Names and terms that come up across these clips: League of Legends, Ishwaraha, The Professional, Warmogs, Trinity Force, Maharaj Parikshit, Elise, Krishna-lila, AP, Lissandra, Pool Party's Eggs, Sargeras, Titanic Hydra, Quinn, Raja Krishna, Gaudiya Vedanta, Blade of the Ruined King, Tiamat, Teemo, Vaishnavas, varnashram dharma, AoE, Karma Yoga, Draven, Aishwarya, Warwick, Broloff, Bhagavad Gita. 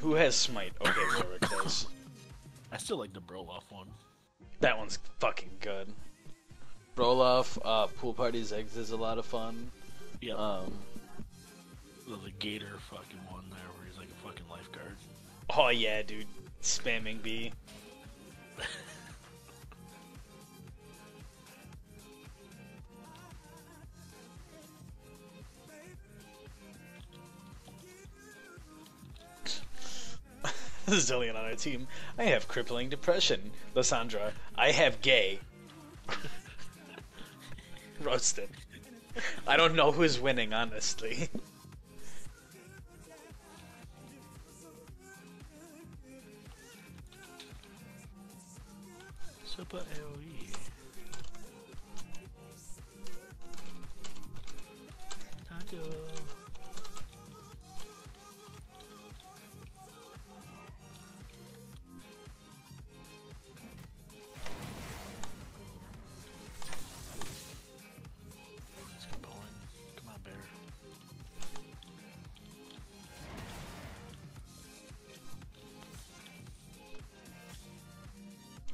Who has smite? Okay, Warwick does. I still like the Broloff one. That one's fucking good. Broloff, Pool Party's Eggs is a lot of fun. Yeah. The gator fucking one there where he's like a fucking lifeguard. Oh yeah, dude. Spamming B. Zillion on our team. I have crippling depression. Lissandra, I have gay. Roasted. I don't know who's winning, honestly. Super AoE.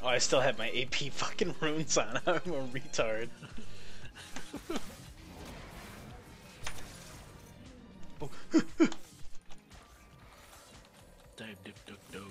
Oh, I still have my AP fucking runes on. I'm a retard. Oh. Dive, dip, duck, doge.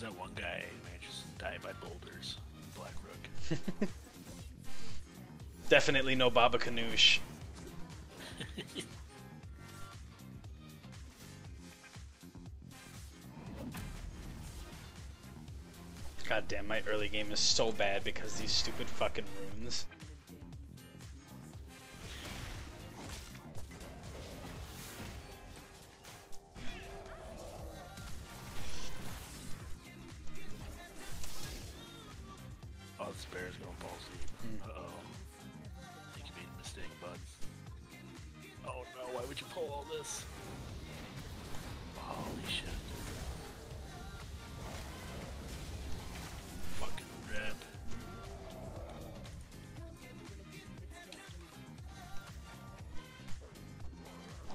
That one guy may just die by boulders. Black Rook. Definitely no Baba Kanoush. God damn, my early game is so bad because these stupid fucking runes. Bear's going palsy. Uh-oh. I think you made a mistake, bud. Oh no, why would you pull all this? Holy shit. Fucking rip.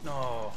No.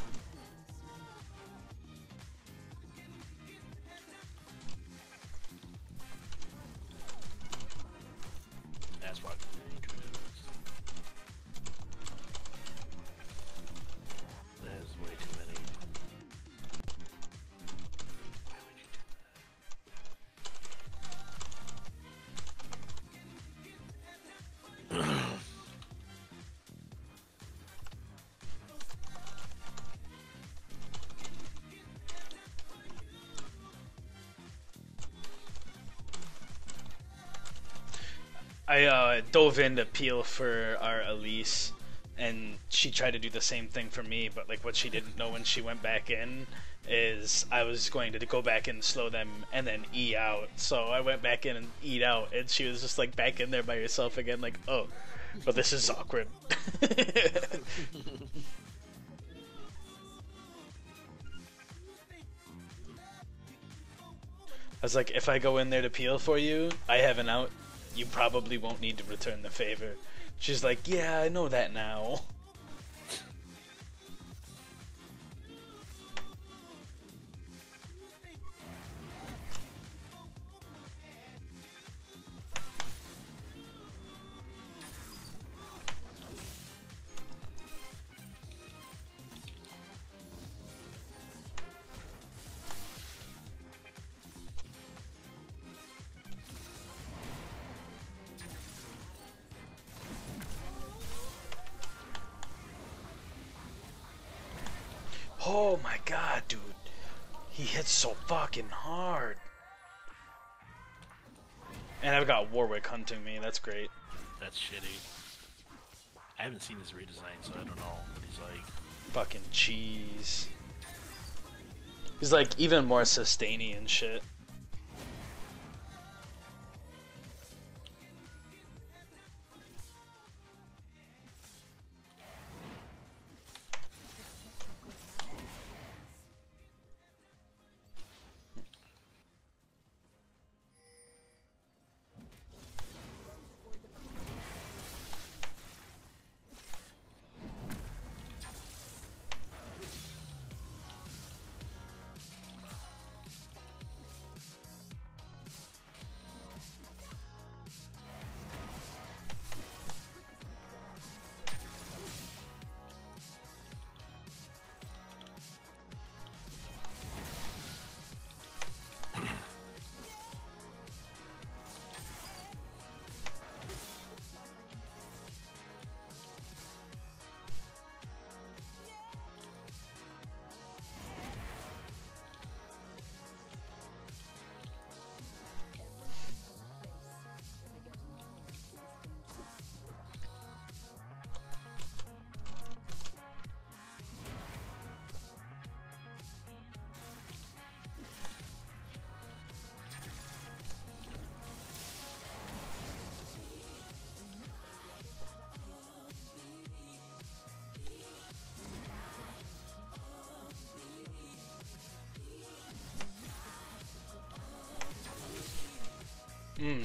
I dove in to peel for our Elise, and she tried to do the same thing for me, but like what she didn't know when she went back in is I was going to go back and slow them and then E out. So I went back in and E'd out, and she was just like back in there by herself again, like, oh, but this is awkward. I was like, if I go in there to peel for you, I have an out. You probably won't need to return the favor. She's like, yeah, I know that now. Oh my god, dude. He hits so fucking hard. And I've got Warwick hunting me. That's great. That's shitty. I haven't seen his redesign, so I don't know what he's like. Fucking cheese. He's like even more sustainy and shit.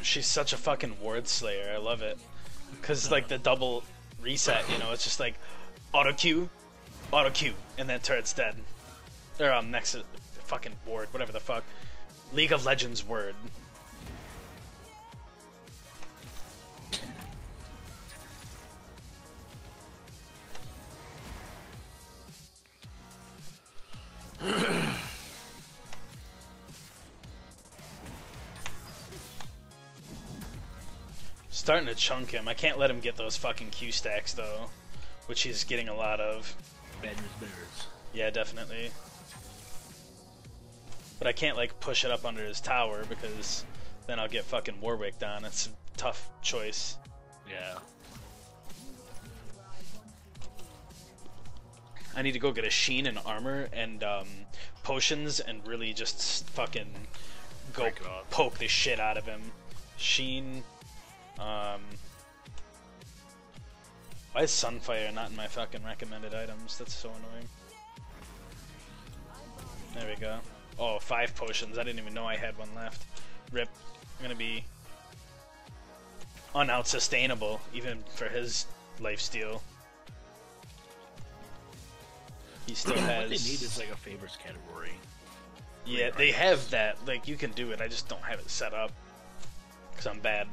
She's such a fucking word slayer. I love it. Because like the double reset, you know, it's just like auto Q, and then turret's dead. Or next to the fucking ward, whatever the fuck. League of Legends word. Starting to chunk him. I can't let him get those fucking Q stacks though, which he's getting a lot of. Bad news bears. Yeah, definitely. But I can't like push it up under his tower because then I'll get fucking Warwick down. It's a tough choice. Yeah. I need to go get a sheen and armor and potions and really just fucking go poke the shit out of him. Sheen. Why is Sunfire not in my fucking recommended items? That's so annoying. There we go. Oh, 5 potions. I didn't even know I had one left. Rip. I'm gonna be unsustainable even for his lifesteal. He still has. What they need is like a favors category. Yeah, they have that. Like you can do it. I just don't have it set up because I'm bad.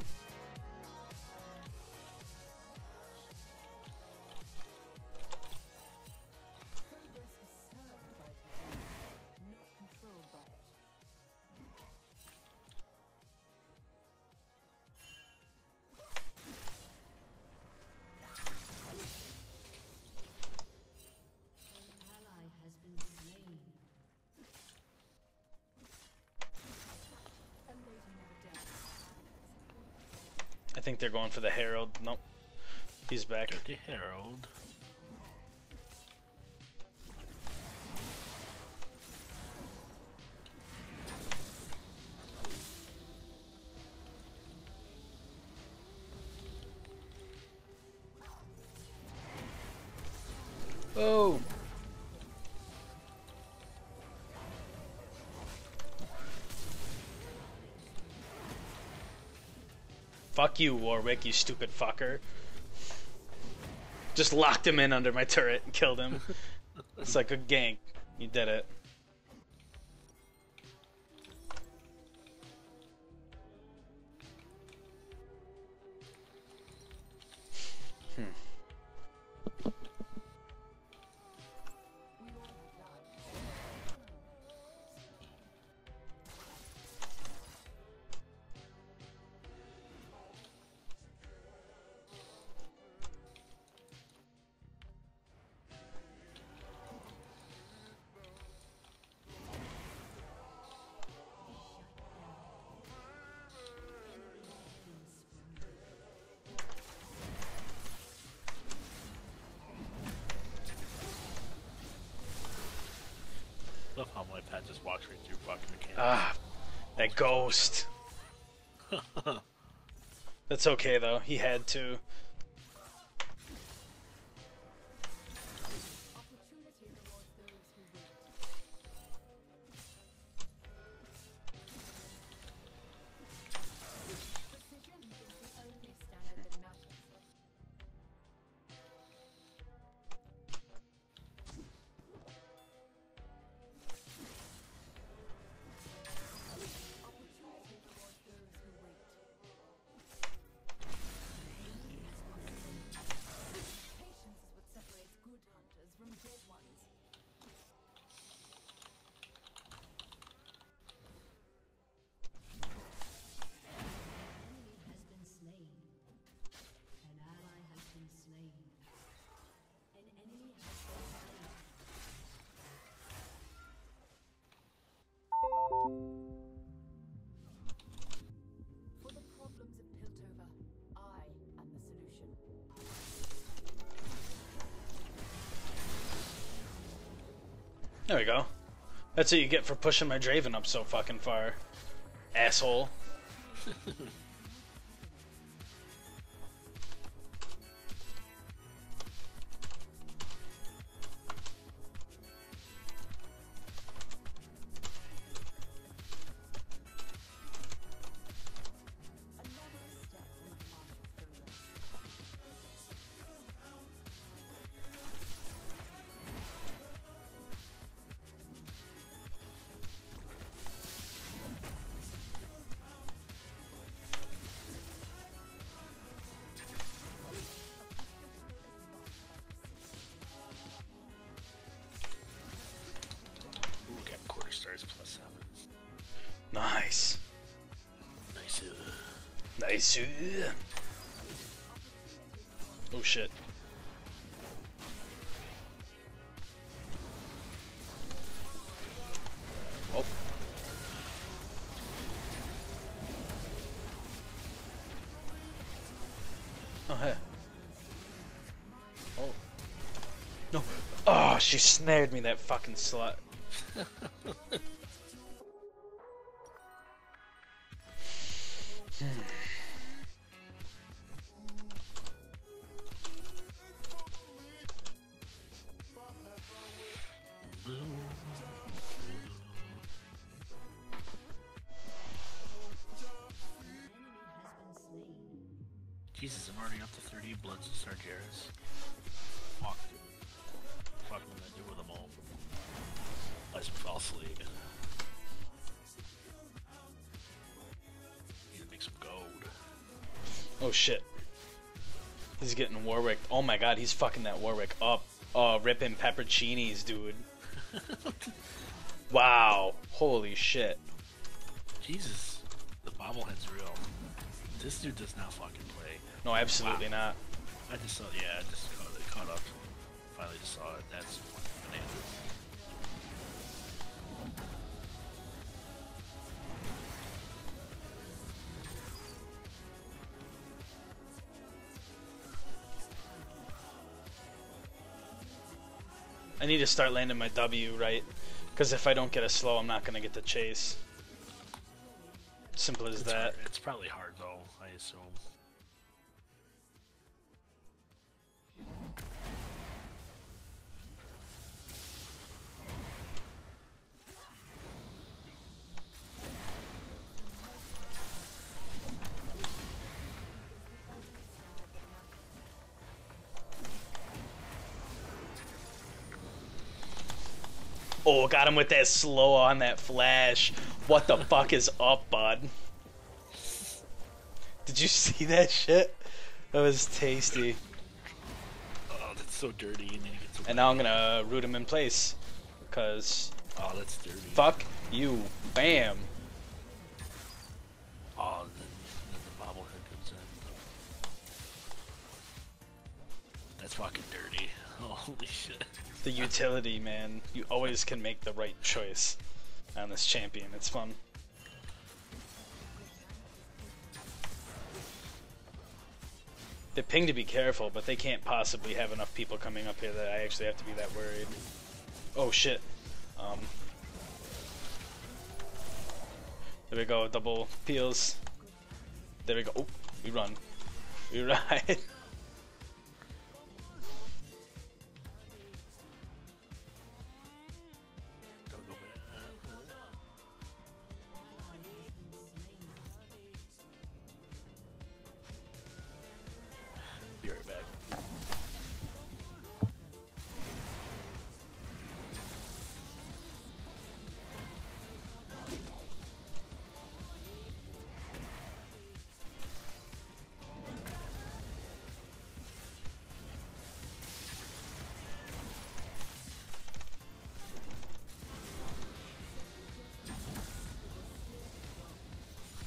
I think they're going for the Herald. Nope. He's back. Dirty Herald. Oh! Fuck you, Warwick, you stupid fucker. Just locked him in under my turret and killed him. It's like a gank. You did it. How my pet just walks right through fucking the camera. Ah, that ghost. That's okay though. He had to. There we go. That's what you get for pushing my Draven up so fucking far. Asshole. I see. Oh shit. Oh. Oh hey. Oh. No. Oh, she snared me, that fucking slut. Jesus, I'm already up to 30 bloods and Sargeras. Fuck. Fuck, what am I gonna do with them all? I just fell asleep. Need to make some gold. Oh shit. He's getting Warwick. Oh my god, he's fucking that Warwick up. Ripping pepperoncinis, dude. Wow. Holy shit. Jesus. The bobblehead's real. This dude does not fucking play. No, absolutely not. I just saw, yeah, I just caught up. Finally just saw it. That's bananas. I need to start landing my W, right? Because if I don't get a slow, I'm not going to get the chase. Simple as that. It's probably hard though, I assume. Oh, got him with that slow on that flash. What the fuck is up, bud? Did you see that shit? That was tasty. Oh, that's so dirty. And now I'm gonna root him in place. Cause... oh, that's dirty. Fuck you. Bam. Oh, the bobblehead comes in. That's fucking dirty. Holy shit. The utility, man. You always can make the right choice on this champion. It's fun. They ping to be careful, but they can't possibly have enough people coming up here that I actually have to be that worried. Oh shit. There we go, double peels. There we go. Oh, we run. We ride.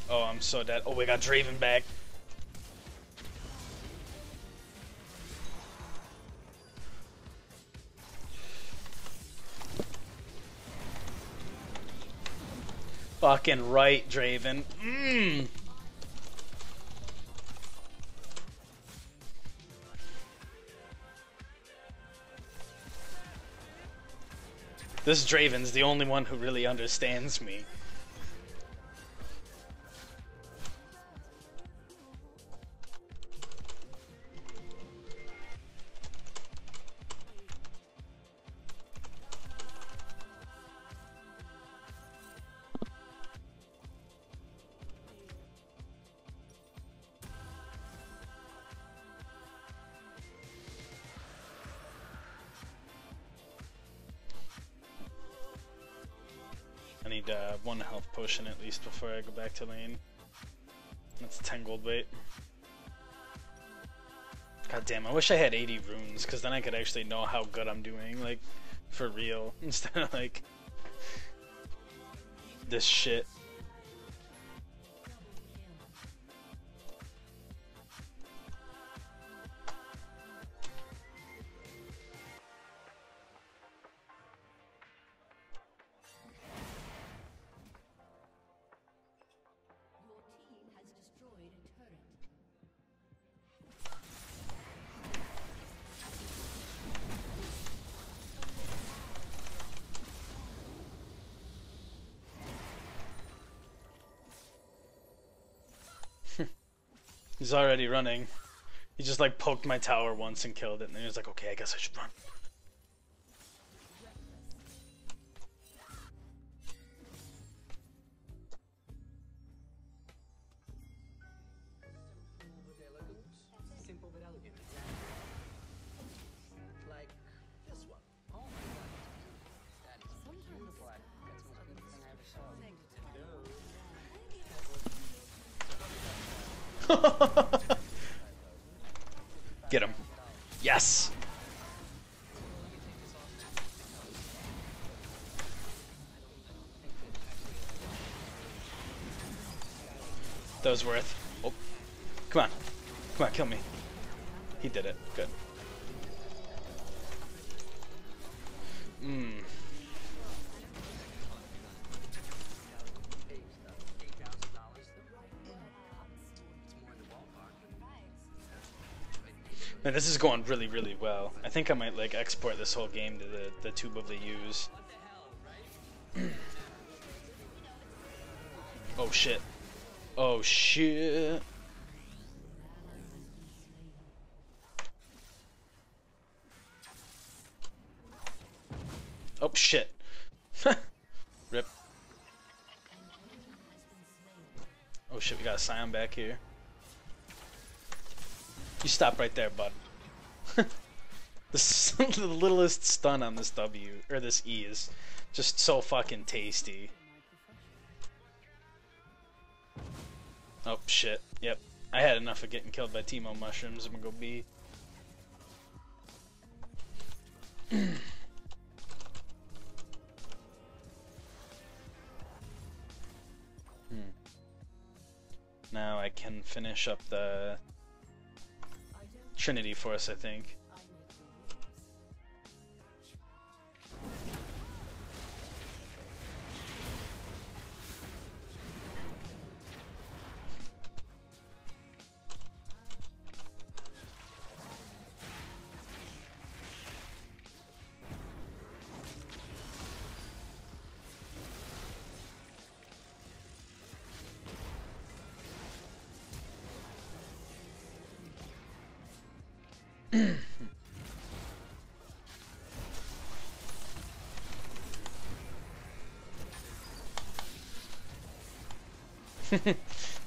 Oh, I'm so dead. Oh, we got Draven back. Fucking right, Draven. Mmm. This Draven's the only one who really understands me. I need one health potion at least before I go back to lane. That's a 10 gold bait. God damn, I wish I had 80 runes, because then I could actually know how good I'm doing, like, for real, instead of, like, this shit. He's already running. He just like poked my tower once and killed it, and then he was like, okay, I guess I should run. Get him. Yes! That was worth. Oh. Come on. Come on, kill me. He did it. Good. Mmm. Man, this is going really, really well. I think I might like export this whole game to the tube of the U's. Oh shit. Oh shit. Oh shit. Rip. Oh shit, we got a Scion back here. You stop right there, bud. The littlest stun on this W, or this E, is just so fucking tasty. Oh, shit. Yep. I had enough of getting killed by Teemo mushrooms. I'm gonna go B. Now I can finish up the Trinity Force, I think.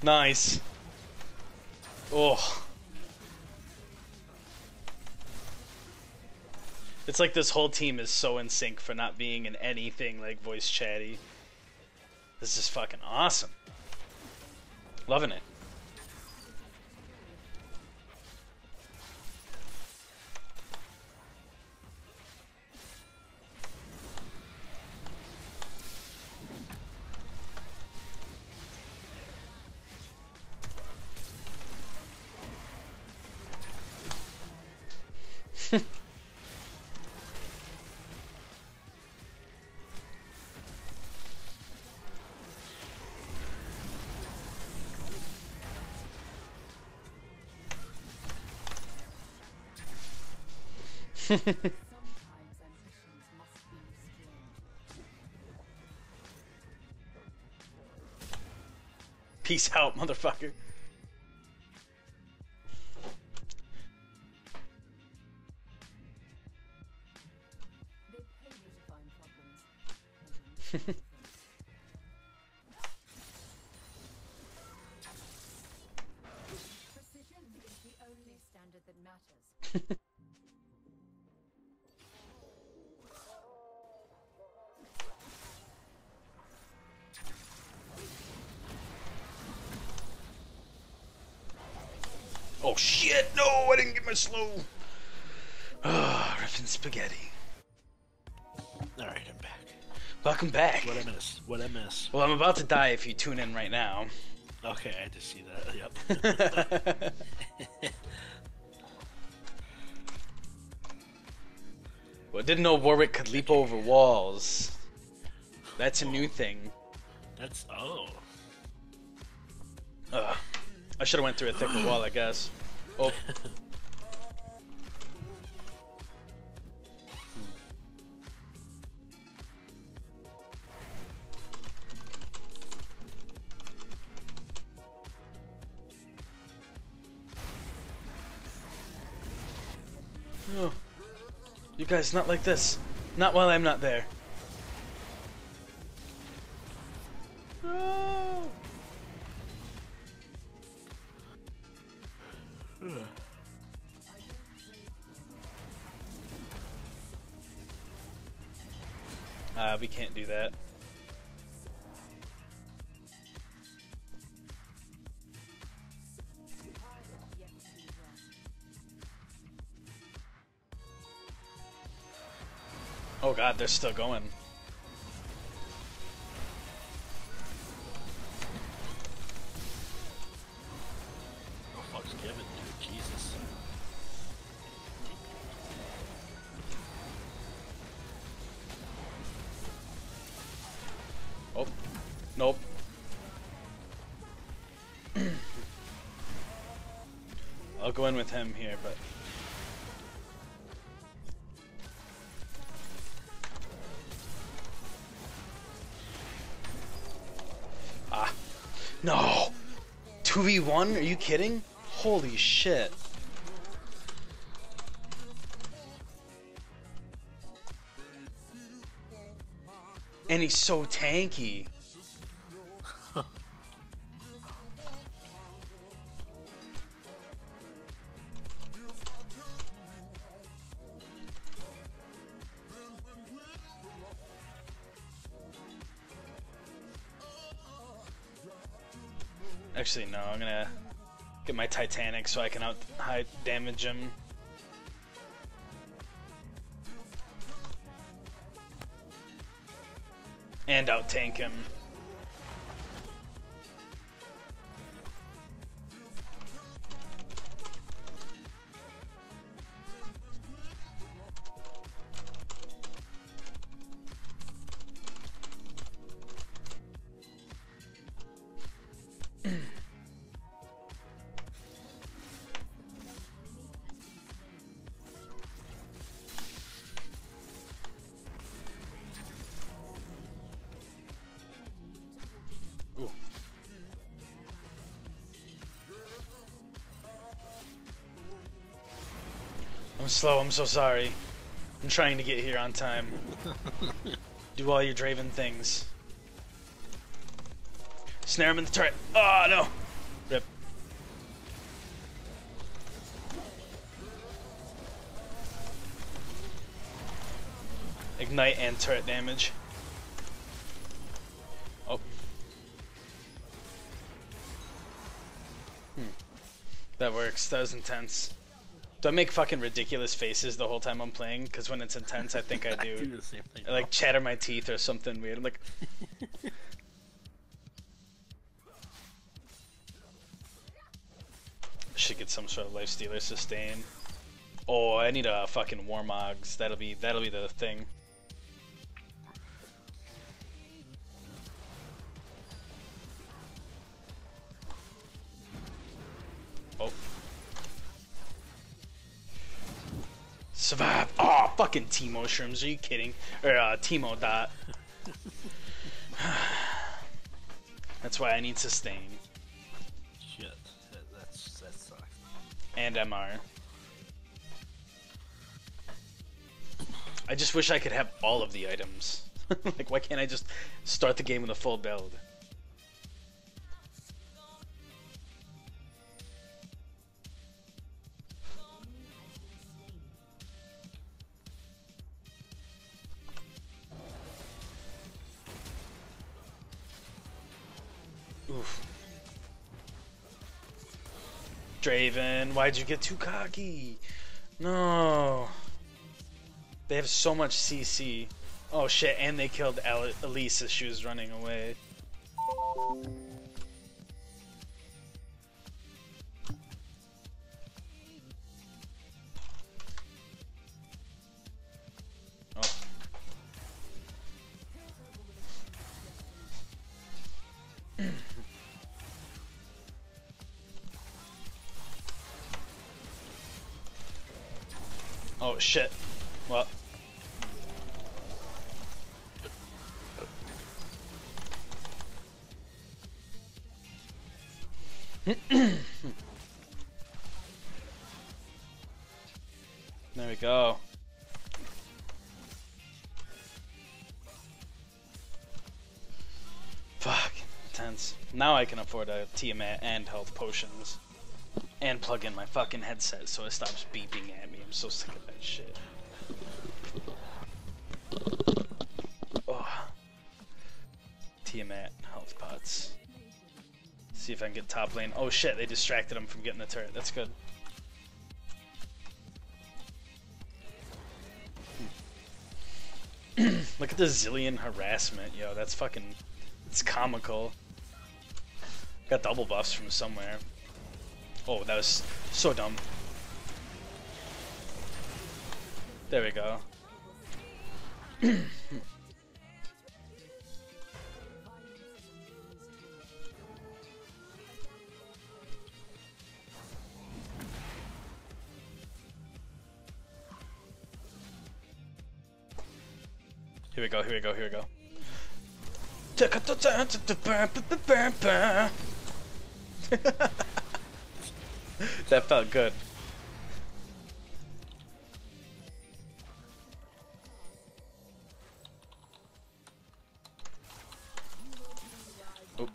Nice. Oh. It's like this whole team is so in sync for not being in anything like voice chatty. This is fucking awesome. Loving it. Peace out, motherfucker. Oh shit, no, I didn't get my slow. Ah, ripping spaghetti. Alright, I'm back. Welcome back. What I missed. What I missed. Well, I'm about to die if you tune in right now. Okay, I just see that. Yep. Well, I didn't know Warwick could leap over walls. That's a new thing. That's oh. Ugh. I should have went through a thicker wall, I guess. Oh. Oh. You guys, not like this. Not while I'm not there. Oh. We can't do that. Oh god, they're still going. Oh fuck's given, dude, Jesus. Oh, nope. I'll go in with him here, but. No! 2v1? Are you kidding? Holy shit. And he's so tanky. Actually, no, I'm gonna get my Titanic so I can out damage him. And out tank him. I'm slow, I'm so sorry. I'm trying to get here on time. Do all your Draven things. Snare him in the turret. Oh no! Rip. Ignite and turret damage. Oh. That works, that was intense. Do I make fucking ridiculous faces the whole time I'm playing? Because when it's intense, I think I do. I do the same thing, I like chatter my teeth or something weird. I'm like... Should get some sort of lifestealer sustain. Oh, I need a fucking Warmogs. That'll be the thing. Survive. Oh, fucking Teemo shrooms. Are you kidding? Or Teemo dot. That's why I need sustain. Shit, that sucks. And MR. I just wish I could have all of the items. Like, why can't I just start the game with a full build? Draven, why'd you get too cocky? No. They have so much CC. Oh shit, and they killed Elise as she was running away. Oh shit. What? There we go. Fuck. Tense. Now I can afford a Tiamat and health potions. And plug in my fucking headset so it stops beeping at me. I'm so sick of that shit. Oh. Tiamat health pots. See if I can get top lane. Oh shit, they distracted him from getting the turret. That's good. Look at the zillion harassment, yo. That's fucking... It's comical. Got double buffs from somewhere. Oh, that was so dumb. There we go. Here we go, here we go, here we go. That felt good. Oop.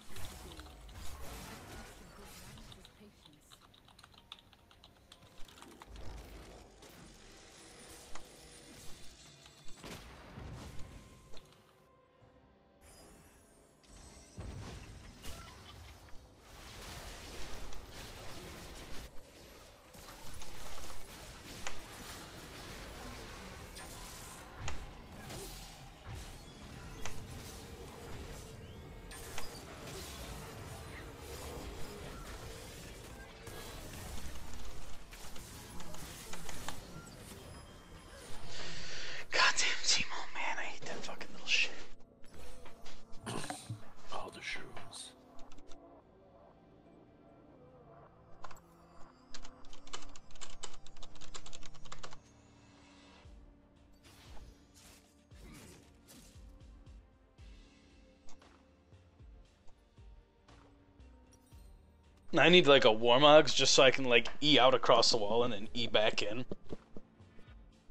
I need like a Warmogs just so I can like E out across the wall and then E back in.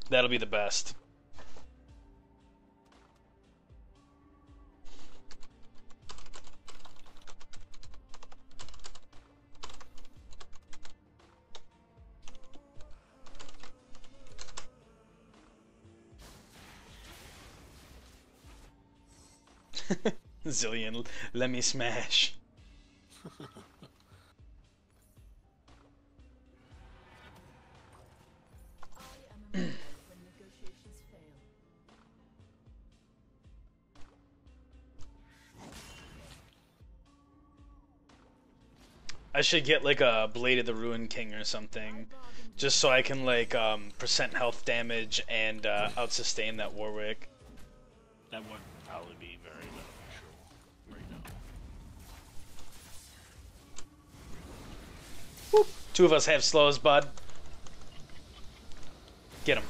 That'll be the best. Zillion, let me smash. I should get like a Blade of the Ruined King or something, just so I can like percent health damage and out sustain that Warwick. That would probably be very beneficial right now. Whoop. Two of us have slows, bud. Get him.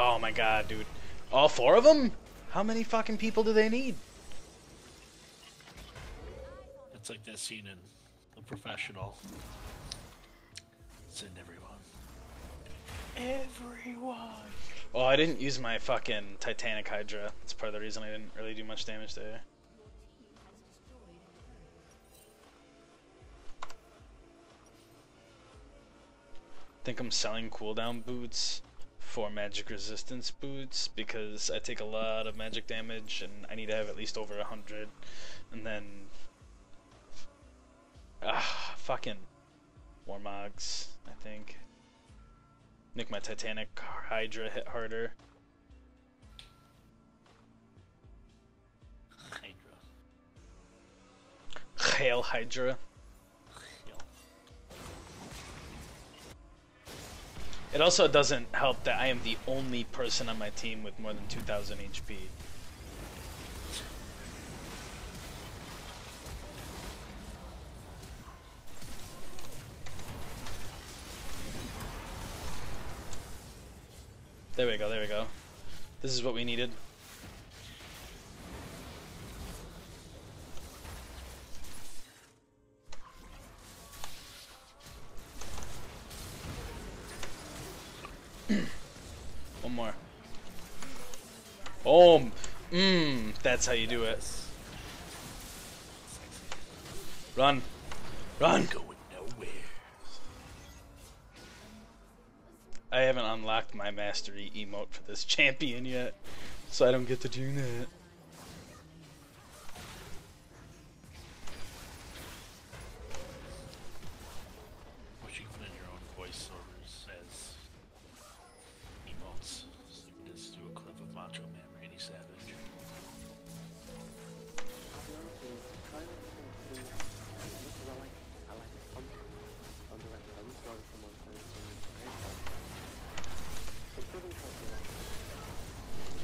Oh my god, dude. All four of them? How many fucking people do they need? It's like that scene in The Professional. It's in everyone. Everyone! Oh, I didn't use my fucking Titanic Hydra. That's part of the reason I didn't really do much damage there. I think I'm selling cooldown boots for magic resistance boots because I take a lot of magic damage and I need to have at least over 100, and then fucking Warmogs, I think. Make my Titanic Hydra hit harder. Hydra. Hail Hydra. It also doesn't help that I am the only person on my team with more than 2,000 HP. There we go, there we go. This is what we needed. more. Boom. That's how you do it. Run. Run. Going nowhere. I haven't unlocked my mastery emote for this champion yet, so I don't get to do that.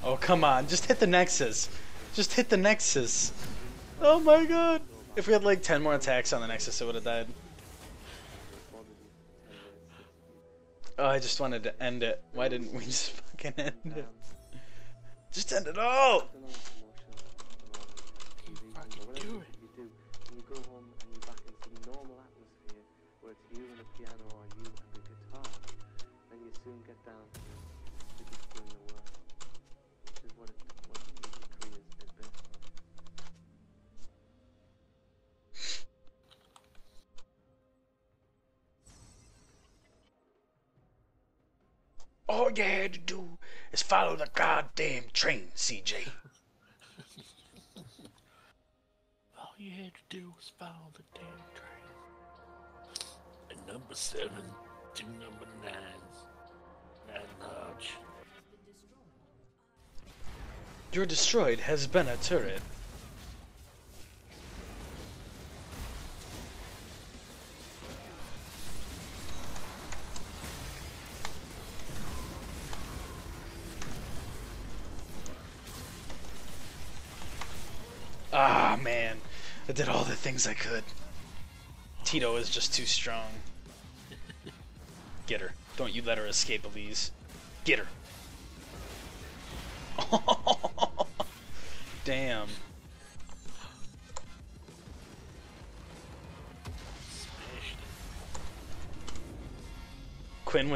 Oh, come on, just hit the Nexus. Just hit the Nexus. Oh my god. If we had like 10 more attacks on the Nexus, it would have died. Oh, I just wanted to end it. Why didn't we just fucking end it? Just end it all! All you had to do is follow the goddamn train, CJ. All you had to do was follow the damn train. And number 7 to number 9. Large. Your destroyed has been a turret. Ah, man. I did all the things I could. Tito is just too strong. Get her. Don't you let her escape, Elise. Get her. Oh, damn. Quinn with